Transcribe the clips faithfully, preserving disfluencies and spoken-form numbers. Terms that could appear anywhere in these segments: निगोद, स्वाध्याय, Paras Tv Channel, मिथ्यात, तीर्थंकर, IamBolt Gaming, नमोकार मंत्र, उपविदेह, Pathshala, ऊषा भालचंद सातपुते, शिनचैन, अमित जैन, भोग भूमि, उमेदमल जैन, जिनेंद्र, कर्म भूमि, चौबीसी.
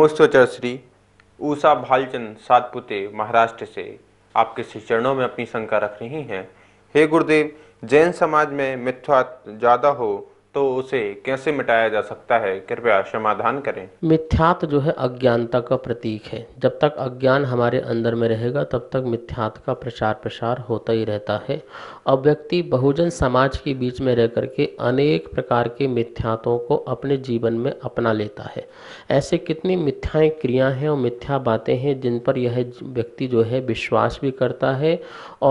ब्रह्मोत्सव श्री ऊषा भालचंद सातपुते महाराष्ट्र से आपके श्री चरणों में अपनी शंका रख रही हैं। हे गुरुदेव, जैन समाज में मिथ्या ज्यादा हो तो उसे कैसे मिटाया जा सकता है, कृपया समाधान करें। मिथ्यात जो है अज्ञानता का प्रतीक है। जब तक अज्ञान हमारे अंदर में रहेगा तब तक मिथ्यात का प्रचार प्रसार होता ही रहता है। अब व्यक्ति बहुजन समाज के बीच में रह करके अनेक प्रकार के मिथ्यातों को अपने जीवन में अपना लेता है। ऐसे कितनी मिथ्याएं क्रियाएं हैं और मिथ्या बातें हैं जिन पर यह व्यक्ति जो है विश्वास भी करता है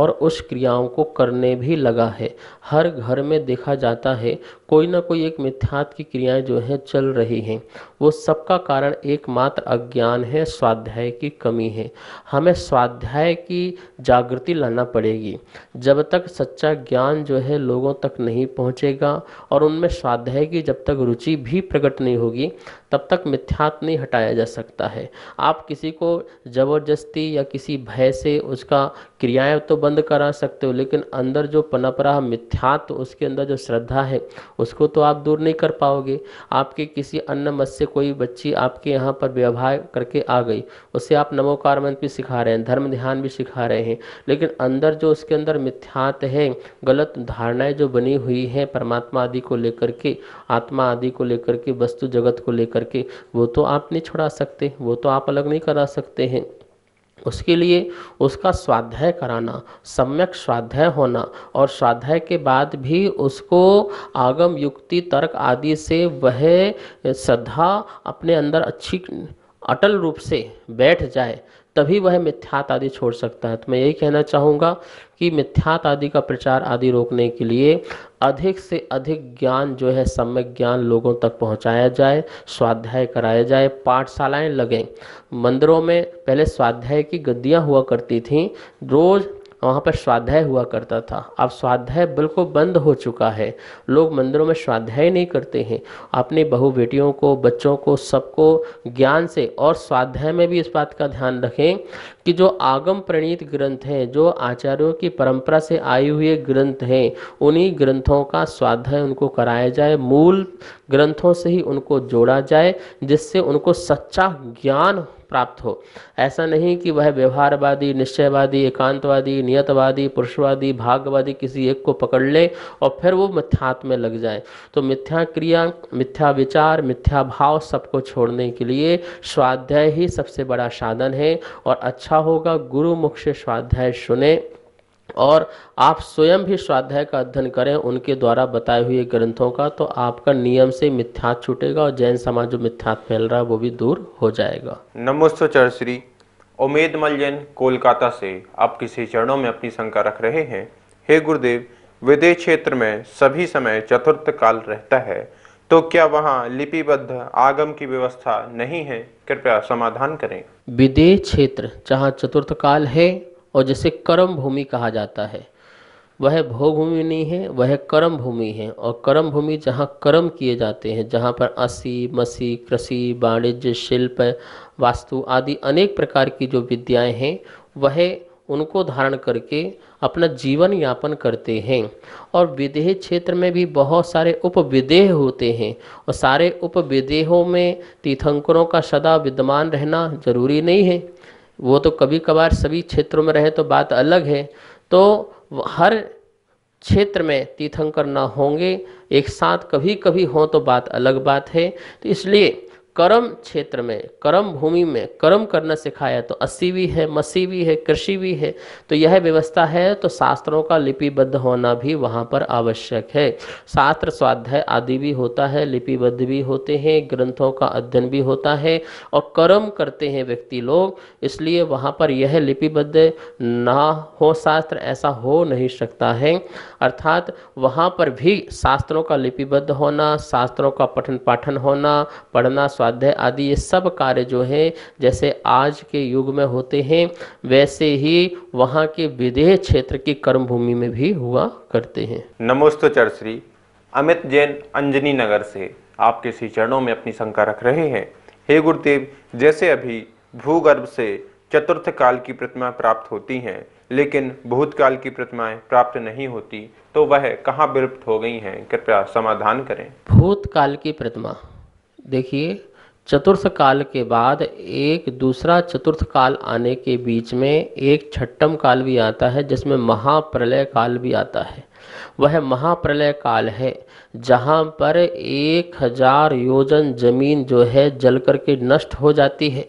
और उस क्रियाओं को करने भी लगा है। हर घर में देखा जाता है कोई ना कोई एक मिथ्यात की क्रियाएं जो है चल रही हैं। वो सबका कारण एकमात्र अज्ञान है, स्वाध्याय की कमी है। हमें स्वाध्याय की जागृति लाना पड़ेगी। जब तक सच्चा ज्ञान जो है लोगों तक नहीं पहुंचेगा और उनमें स्वाध्याय की जब तक रुचि भी प्रकट नहीं होगी तब तक मिथ्यात नहीं हटाया जा सकता है। आप किसी को जबरदस्ती या किसी भय से उसका क्रियाएं तो बंद करा सकते हो, लेकिन अंदर जो पनप रहा मिथ्यात, उसके अंदर जो श्रद्धा है उसको तो आप दूर नहीं कर पाओगे। आपके किसी अन्य मत से कोई बच्ची आपके यहाँ पर व्यवहार करके आ गई, उसे आप नमोकार मंत्र भी सिखा रहे हैं, धर्म ध्यान भी सिखा रहे हैं, लेकिन अंदर जो उसके अंदर मिथ्यात है, गलत धारणाएं जो बनी हुई हैं परमात्मा आदि को लेकर के, आत्मा आदि को लेकर के, वस्तु जगत को लेकर के, वो तो आप नहीं छुड़ा सकते, वो तो आप अलग नहीं करा सकते हैं। उसके लिए उसका स्वाध्याय कराना, सम्यक स्वाध्याय होना, और स्वाध्याय के बाद भी उसको आगम युक्ति तर्क आदि से वह श्रद्धा अपने अंदर अच्छी अटल रूप से बैठ जाए, तभी वह मिथ्यात आदि छोड़ सकता है। तो मैं यही कहना चाहूँगा कि मिथ्यात आदि का प्रचार आदि रोकने के लिए अधिक से अधिक ज्ञान जो है सम्यक ज्ञान लोगों तक पहुँचाया जाए, स्वाध्याय कराया जाए, पाठशालाएं लगें। मंदिरों में पहले स्वाध्याय की गद्दियाँ हुआ करती थीं, रोज़ वहाँ पर स्वाध्याय हुआ करता था। अब स्वाध्याय बिल्कुल बंद हो चुका है, लोग मंदिरों में स्वाध्याय नहीं करते हैं। अपने बहू बेटियों को, बच्चों को, सबको ज्ञान से और स्वाध्याय में भी इस बात का ध्यान रखें कि जो आगम प्रणीत ग्रंथ हैं, जो आचार्यों की परंपरा से आए हुए ग्रंथ हैं, उन्हीं ग्रंथों का स्वाध्याय उनको कराया जाए, मूल ग्रंथों से ही उनको जोड़ा जाए, जिससे उनको सच्चा ज्ञान प्राप्त हो। ऐसा नहीं कि वह व्यवहारवादी, निश्चयवादी, एकांतवादी, नियतवादी, पुरुषवादी, भागवादी किसी एक को पकड़ ले और फिर वो मिथ्यात में लग जाए। तो मिथ्या क्रिया, मिथ्या विचार, मिथ्या भाव सबको छोड़ने के लिए स्वाध्याय ही सबसे बड़ा साधन है। और अच्छा होगा गुरु मुख से स्वाध्याय सुने और आप स्वयं भी स्वाध्याय का अध्ययन करें उनके द्वारा बताए हुए ग्रंथों का, तो आपका नियम से मिथ्यात छूटेगा और जैन समाज जो मिथ्यात फैल रहा है वो भी दूर हो जाएगा। नमस्कार श्री उमेदमल जैन कोलकाता से आप किसी चरणों में अपनी शंका रख रहे हैं। हे गुरुदेव, विदेश क्षेत्र में सभी समय चतुर्थ काल रहता है, तो क्या वहाँ लिपिबद्ध आगम की व्यवस्था नहीं है, कृपया समाधान करें। विदेश क्षेत्र जहाँ चतुर्थ काल है और जिसे कर्म भूमि कहा जाता है, वह भोग भूमि नहीं है, वह कर्म भूमि है। और कर्म भूमि जहाँ कर्म किए जाते हैं, जहाँ पर असी, मसी, कृषि, वाणिज्य, शिल्प, वास्तु आदि अनेक प्रकार की जो विद्याएं हैं वह उनको धारण करके अपना जीवन यापन करते हैं। और विदेह क्षेत्र में भी बहुत सारे उपविदेह होते हैं और सारे उपविदेहों में तीर्थंकरों का सदा विद्यमान रहना जरूरी नहीं है। वो तो कभी कभार सभी क्षेत्रों में रहे तो बात अलग है। तो हर क्षेत्र में तीर्थंकर ना होंगे, एक साथ कभी कभी हों तो बात अलग बात है। तो इसलिए कर्म क्षेत्र में, कर्म भूमि में कर्म करना सिखाया, तो अस्सी भी है, मसी भी है, कृषि भी है, तो यह व्यवस्था है। तो शास्त्रों का लिपिबद्ध होना भी वहाँ पर आवश्यक है। शास्त्र स्वाध्याय आदि भी होता है, लिपिबद्ध भी होते हैं, ग्रंथों का अध्ययन भी होता है और कर्म करते हैं व्यक्ति लोग। इसलिए वहाँ पर यह लिपिबद्ध ना हो शास्त्र, ऐसा हो नहीं सकता है। अर्थात वहाँ पर भी शास्त्रों का लिपिबद्ध होना, शास्त्रों का पठन पाठन होना, पढ़ना, स्वाध्याय आदि ये सब कार्य जो हैं जैसे आज के युग में होते हैं वैसे ही वहाँ के विदेह क्षेत्र की कर्मभूमि में भी हुआ करते हैं। नमस्कार श्री अमित जैन अंजनी नगर से आपके श्री चरणों में अपनी शंका रख रहे हैं। हे गुरुदेव, जैसे अभी भूगर्भ से चतुर्थ काल की प्रतिमा प्राप्त होती हैं लेकिन भूतकाल की प्रतिमाएं प्राप्त नहीं होती, तो वह कहाँ विलुप्त हो गई हैं, कृपया समाधान करें। भूतकाल की प्रतिमा देखिए चतुर्थ काल के बाद एक दूसरा चतुर्थ काल आने के बीच में एक छठम काल भी आता है, जिसमें महाप्रलय काल भी आता है। वह महाप्रलय काल है जहाँ पर एक हजार योजन जमीन जो है जल करके नष्ट हो जाती है,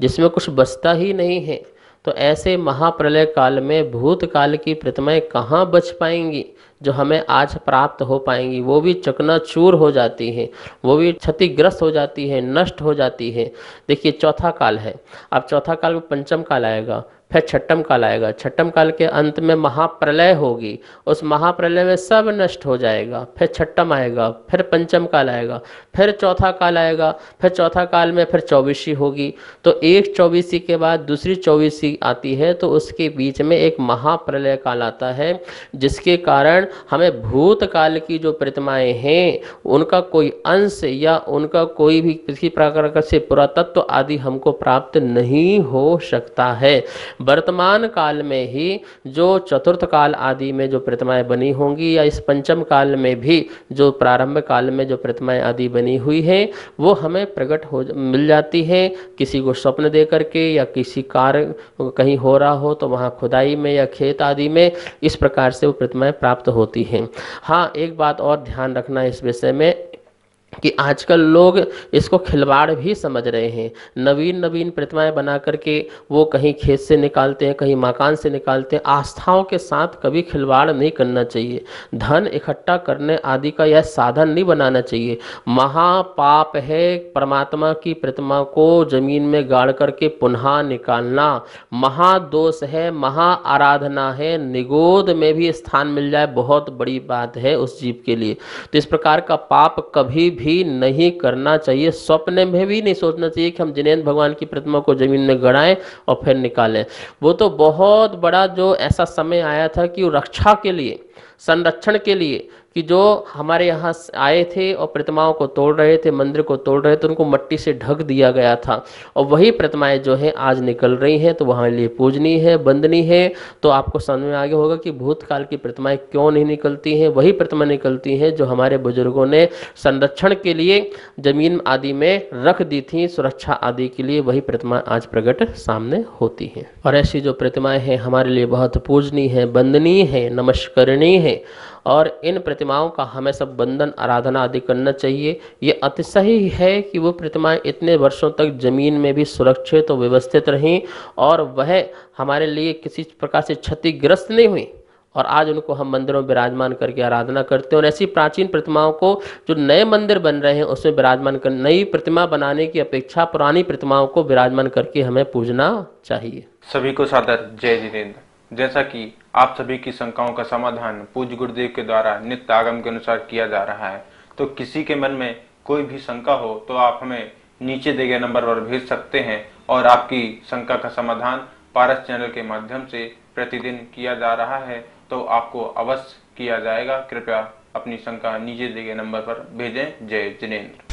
जिसमें कुछ बचता ही नहीं है। तो ऐसे महाप्रलय काल में भूतकाल की प्रतिमाएं कहाँ बच पाएंगी जो हमें आज प्राप्त हो पाएंगी? वो भी चकनाचूर हो जाती हैं, वो भी क्षतिग्रस्त हो जाती है, नष्ट हो जाती है। देखिए चौथा काल है, अब चौथा काल में पंचम काल आएगा, फिर छठम काल आएगा। छठम काल के अंत में महाप्रलय होगी, उस महाप्रलय में सब नष्ट हो जाएगा। फिर छठम आएगा, फिर पंचम काल आएगा, फिर चौथा काल आएगा, फिर चौथा काल में फिर चौबीसी होगी। तो एक चौबीसी के बाद दूसरी चौबीसी आती है, तो उसके बीच में एक महाप्रलय काल आता है, जिसके कारण हमें भूतकाल की जो प्रतिमाएँ हैं उनका कोई अंश या उनका कोई भी किसी प्रकार से पुरातत्व आदि हमको प्राप्त नहीं हो सकता है। वर्तमान काल में ही जो चतुर्थ काल आदि में जो प्रतिमाएं बनी होंगी, या इस पंचम काल में भी जो प्रारंभ काल में जो प्रतिमाएं आदि बनी हुई हैं, वो हमें प्रकट हो मिल जाती हैं। किसी को स्वप्न दे करके, या किसी कार्य कहीं हो रहा हो तो वहाँ खुदाई में या खेत आदि में इस प्रकार से वो प्रतिमाएं प्राप्त होती हैं। हाँ, एक बात और ध्यान रखना इस विषय में कि आजकल लोग इसको खिलवाड़ भी समझ रहे हैं। नवीन नवीन प्रतिमाएं बना करके वो कहीं खेत से निकालते हैं, कहीं मकान से निकालते हैं। आस्थाओं के साथ कभी खिलवाड़ नहीं करना चाहिए। धन इकट्ठा करने आदि का यह साधन नहीं बनाना चाहिए। महापाप है परमात्मा की प्रतिमा को जमीन में गाड़ करके पुनः निकालना। महादोष है, महा आराधना है। निगोद में भी स्थान मिल जाए बहुत बड़ी बात है उस जीव के लिए। तो इस प्रकार का पाप कभी भी नहीं करना चाहिए। स्वप्न में भी नहीं सोचना चाहिए कि हम जिनेंद्र भगवान की प्रतिमा को जमीन में गड़ाएं और फिर निकालें। वो तो बहुत बड़ा जो ऐसा समय आया था कि वो रक्षा के लिए, संरक्षण के लिए, कि जो हमारे यहाँ आए थे और प्रतिमाओं को तोड़ रहे थे, मंदिर को तोड़ रहे थे, उनको मट्टी से ढक दिया गया था। और वही प्रतिमाएं जो हैं आज निकल रही हैं, तो वहाँ लिए पूजनी है, बंदनी है। तो आपको समझ में आगे होगा कि भूतकाल की प्रतिमाएं क्यों नहीं निकलती हैं। वही प्रतिमा निकलती हैं जो हमारे बुजुर्गों ने संरक्षण के लिए जमीन आदि में रख दी थी, सुरक्षा आदि के लिए। वही प्रतिमा आज प्रकट सामने होती हैं। और ऐसी जो प्रतिमाएँ हैं हमारे लिए बहुत पूजनीय है, बंदनीय है, नमस्करणीय है। और इन प्रतिमाओं का हमें सब बंधन आराधना आदि करना चाहिए। ये अतिशय है कि वो प्रतिमाएं इतने वर्षों तक जमीन में भी सुरक्षित और व्यवस्थित रहें, और वह हमारे लिए किसी प्रकार से क्षतिग्रस्त नहीं हुई। और आज उनको हम मंदिरों में विराजमान करके आराधना करते हैं। और ऐसी प्राचीन प्रतिमाओं को जो नए मंदिर बन रहे हैं उसमें विराजमान कर, नई प्रतिमा बनाने की अपेक्षा पुरानी प्रतिमाओं को विराजमान करके हमें पूजना चाहिए। सभी को सादर जय जिनेंद्र। जैसा कि आप सभी की शंकाओं का समाधान पूज्य गुरुदेव के द्वारा नित्य आगम के अनुसार किया जा रहा है, तो किसी के मन में कोई भी शंका हो तो आप हमें नीचे दिए गए नंबर पर भेज सकते हैं, और आपकी शंका का समाधान पारस चैनल के माध्यम से प्रतिदिन किया जा रहा है, तो आपको अवश्य किया जाएगा। कृपया अपनी शंका नीचे दिए गए नंबर पर भेजें। जय जिनेंद्र।